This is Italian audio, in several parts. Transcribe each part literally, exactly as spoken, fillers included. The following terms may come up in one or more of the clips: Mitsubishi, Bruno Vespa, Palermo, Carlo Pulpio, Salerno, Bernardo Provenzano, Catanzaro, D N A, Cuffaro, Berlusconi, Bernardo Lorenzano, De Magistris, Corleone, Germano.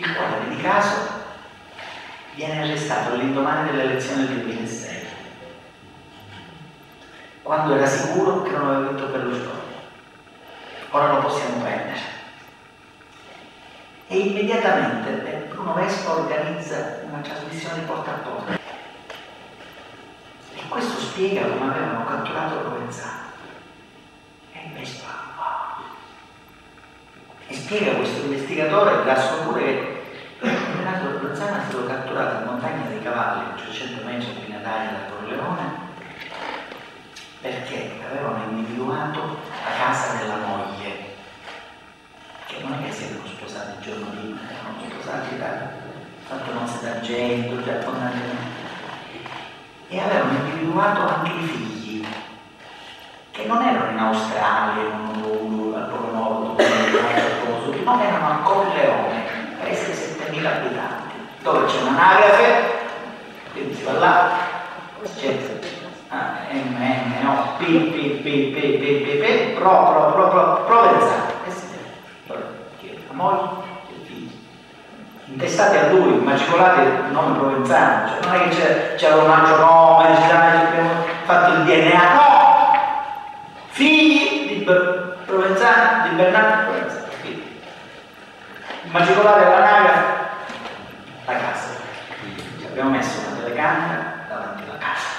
il quale di caso viene arrestato all'indomani dell'elezione del duemilasei, quando era sicuro che non aveva vinto Berlusconi. Ora lo possiamo prendere. E immediatamente Bruno Vespa organizza una trasmissione porta a porta. E questo spiega come avevano catturato Provenzano. E Vespa, wow. E spiega questo investigatore, la sua pure che Bernardo Provenzano è stato catturato in Montagna dei Cavalli, trecento metri in Italia da Corleone, perché avevano individuato la casa della moglie, che non è che si erano sposati il giorno prima, erano sposati da fatto nozze d'argento, già abbondantemente, e avevano individuato anche i figli, che non erano in Australia, in un al loro modo, che non erano a Corleone, paese settemila abitanti, dove c'è un'anagrafe, quindi si va là, eccetera. M N O P P P P P P pro pro pro pro Provenzano, la moglie e i figli intestati a lui, macicolati il nome Provenzano, cioè non è che c'era un altro nome, abbiamo fatto il D N A, no, figli di Provenzano, di Bernardo Provenzano, macicolati all'anagrafe la casa, ci abbiamo messo una telecamera davanti alla casa.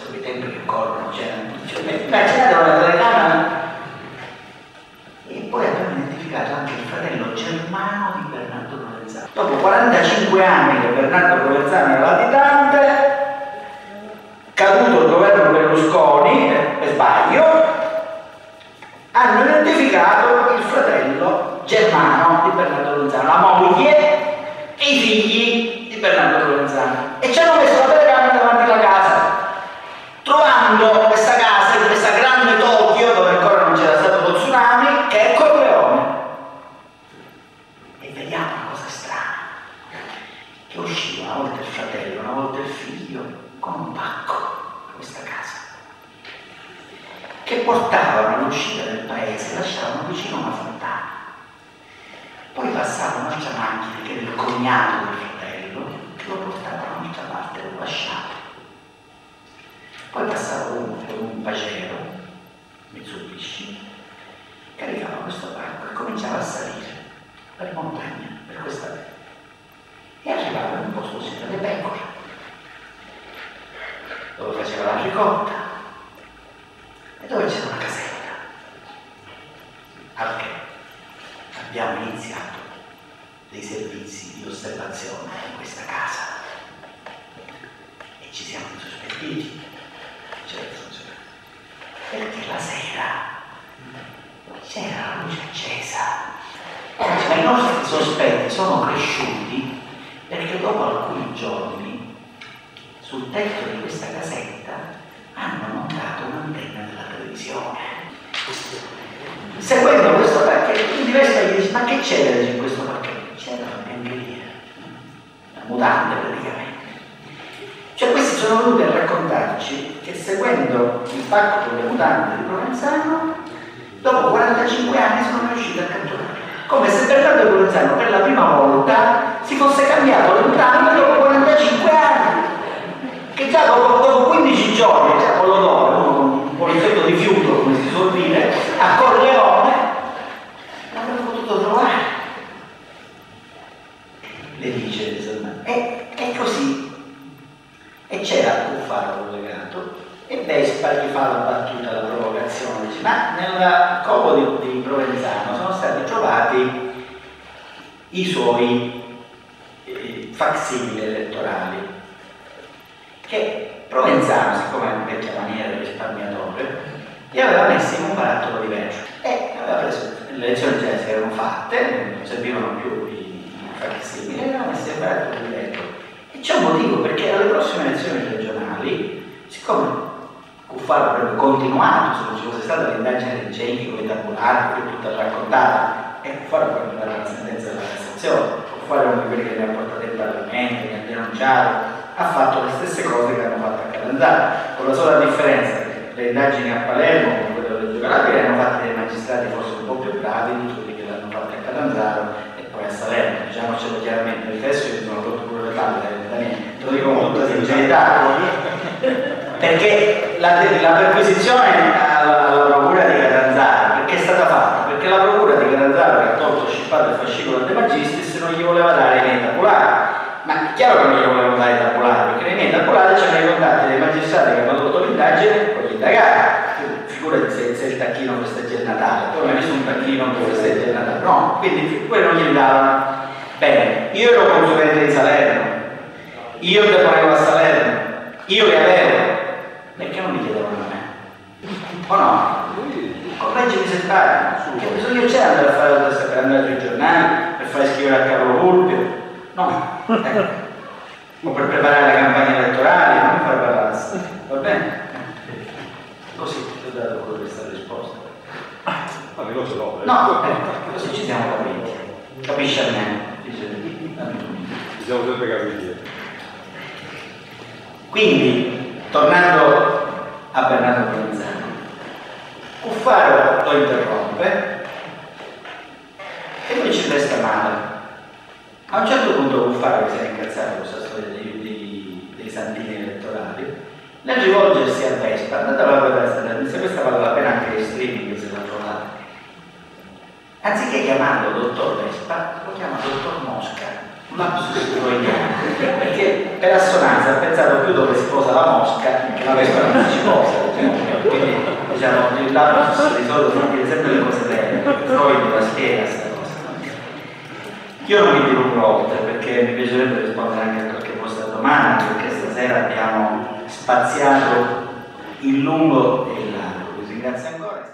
Sono i tempi che corrono, c'è la telecamera. E poi abbiamo identificato anche il fratello Germano di Bernardo Lorenzano. Dopo quarantacinque anni che Bernardo Lorenzano era latitante, caduto il governo Berlusconi, per sbaglio, hanno identificato il fratello Germano di Bernardo Lorenzano, la moglie e i figli di Bernardo Lorenzano. E ci hanno messo la telecamera davanti alla casa. Trovando questa casa in questa grande Tokyo, dove ancora non c'era stato lo tsunami, che è Corleone. E vediamo una cosa strana, che usciva una volta il fratello, una volta il figlio, con un pacco da questa casa, che portavano all'uscita del paese, lasciavano vicino una fontana. Poi passava un'altra macchina, che era il cognato del fratello, che lo portava da un'altra parte, lo lasciava. Poi passava uno con un pacero, Mitsubishi, caricava questo pacco e cominciava a salire per montagna, per questa terra. E arrivava in un posto così dalle pecore, dove faceva la ricotta e dove c'era una casetta. Al che abbiamo iniziato dei servizi di osservazione in questa casa e ci siamo sospettiti. Perché la sera c'era la luce accesa, ma i nostri sospetti sono cresciuti perché dopo alcuni giorni sul tetto di questa casetta hanno montato un'antenna della televisione. Seguendo questo pacchetto, quindi Vespa gli dice: ma che c'era in questo pacchetto? C'era la biancheria, la mutante praticamente. Cioè questi sono venuti a raccontarci che seguendo il pacco con le mutande di Provenzano, dopo quarantacinque anni sono riusciti a catturarlo. Come se Bernardo Provenzano per la prima volta si fosse cambiato l'entrambi dopo quarantacinque anni. Che già dopo, dopo quindici giorni, già con l'odore, con un poliziotto di fiuto, come si suol dire, a Corleone, l'avrebbero potuto trovare. Le dice, insomma, è, è così. E c'era Cuffaro collegato e Vespa gli fa la battuta, la provocazione, dice: ma nel covo di, di Provenzano sono stati trovati i suoi eh, facsimili elettorali, che Provenzano, siccome è in vecchia maniera risparmiatore, li aveva messi in un barattolo diverso e aveva preso le elezioni già si erano fatte, non servivano più i facsimili, li aveva messi in un barattolo diverso. C'è un motivo, perché alle prossime elezioni regionali, siccome Cuffaro avrebbe continuato, se non ci fosse stata l'indagine dei centri con i tabulati, che tutta raccontata, e Cuffaro avrebbe dato la sentenza della Cassazione, Cuffaro è uno di quelli che le ha portate in Parlamento, che ha denunciato, ha fatto le stesse cose che hanno fatto a Catanzaro, con la sola differenza che le indagini a Palermo, con quelle delle Giocalabria, le hanno fatte in magistrati forse un po' più bravi di quelli che l'hanno fatta a Catanzaro e poi a Salerno, diciamocelo chiaramente. Il testo io sono rotto pure le palle, te lo dico con molta sincerità, perché la, la perquisizione alla, alla procura di Catanzaro, perché è stata fatta? Perché la procura di Catanzaro, che ha tolto scippato il fascicolo De Magistris, non gli voleva dare nei tabolari. Ma è chiaro che non gli volevano dare i tabolari, perché nei tabolari c'erano i contatti dei magistrati che hanno tolto l'indagine con gli indagati. Figurati se, se il tacchino festeggia il Natale, tu non hai visto un tacchino che festeggia il Natale, no, quindi quello non gli davano. Bene, io ero consulente di Salerno, io deponevo a Salerno, io li avevo, perché non mi chiedevano a me? O no? Correggimi se sbaglio, che bisogno c'è andare a fare per andare sui giornali, per fare scrivere a Carlo Pulpio? No, ecco. O per preparare la campagna elettorale, non fare palazzo, va bene? Così ti ho dato quello che sta risposta. Ma io lo so, eh. No, ecco, così ci siamo capiti. Capisci a me? Ci siamo sempre capiti. Quindi, tornando a Bernardo Provenzano, Cuffaro lo interrompe e lui ci resta male. A un certo punto Cuffaro, che si è incazzato con questa storia dei, dei, dei santini elettorali, nel rivolgersi a Vespa, andate a guardare, se questa vale la pena anche il streaming se la trovate, anziché chiamarlo dottor Vespa, lo chiama dottor Mosca, un lapsus freudiano, perché per assonanza ha pensato più dove si posa la mosca che la Vespa non si posa, quindi diciamo il lapsus di solito sono sempre le cose belle, Freud la schiena. Io non mi dilungo oltre perché mi piacerebbe rispondere anche a qualche vostra domanda, perché stasera abbiamo spaziato in lungo e in largo. Vi ringrazio ancora.